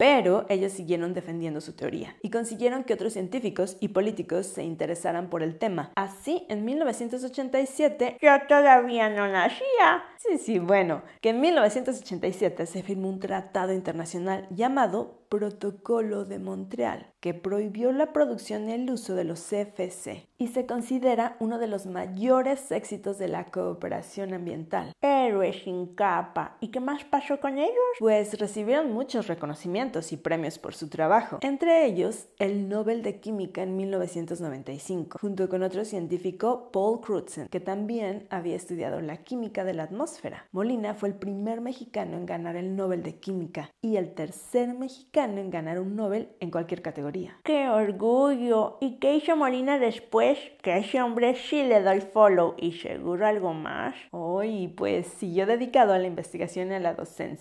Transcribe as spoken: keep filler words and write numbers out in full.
pero ellos siguieron defendiendo su teoría y consiguieron que otros científicos y políticos se interesaran por el tema. Así, en mil novecientos ochenta y siete, yo todavía no nacía. Sí, sí, bueno, que en mil novecientos ochenta y siete se firmó un tratado internacional llamado Protocolo de Montreal, que prohibió la producción y el uso de los C F C y se considera uno de los mayores éxitos de la cooperación ambiental. Héroes sin capa. ¿Y qué más pasó con ellos? Pues recibieron muchos reconocimientos y premios por su trabajo, entre ellos el Nobel de Química en mil novecientos noventa y cinco, junto con otro científico, Paul Crutzen, que también había estudiado la química de la atmósfera. Molina fue el primer mexicano en ganar el Nobel de Química y el tercer mexicano en ganar un Nobel en cualquier categoría. ¡Qué orgullo! ¿Y qué hizo Molina después? Que a ese hombre sí le doy follow y seguro algo más. Hoy, pues, siguió dedicado a la investigación y a la docencia.